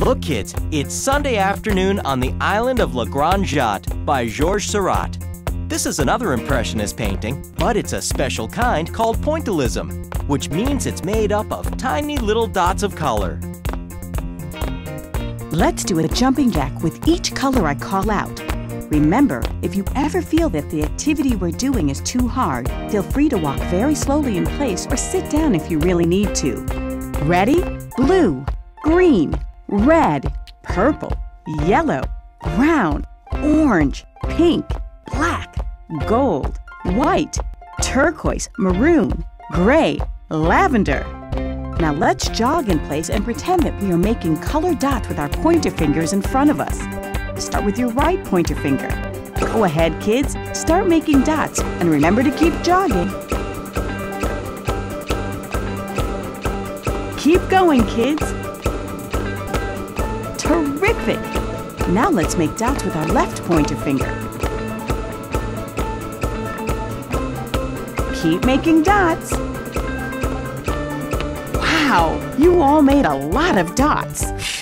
Look kids, it's Sunday afternoon on the island of La Grande Jatte by Georges Seurat. This is another Impressionist painting, but it's a special kind called pointillism, which means it's made up of tiny little dots of color. Let's do a jumping jack with each color I call out. Remember, if you ever feel that the activity we're doing is too hard, feel free to walk very slowly in place or sit down if you really need to. Ready? Blue, green, red, purple, yellow, brown, orange, pink, black, gold, white, turquoise, maroon, gray, lavender. Now let's jog in place and pretend that we are making color dots with our pointer fingers in front of us. Start with your right pointer finger. Go ahead, kids, start making dots and remember to keep jogging. Keep going, kids. Terrific! Now let's make dots with our left pointer finger. Keep making dots. Wow, you all made a lot of dots.